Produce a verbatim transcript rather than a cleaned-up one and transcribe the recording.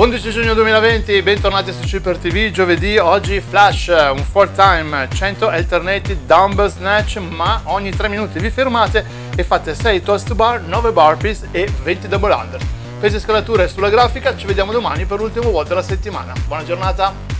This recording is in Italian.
undici giugno duemilaventi, bentornati su ChipperTV. Giovedì, oggi flash, un full time, cento alternative dumbbell snatch, ma ogni tre minuti vi fermate e fate sei toast to bar, nove burpees e venti double under. Pesi e scalature sulla grafica, ci vediamo domani per l'ultima volta della settimana. Buona giornata!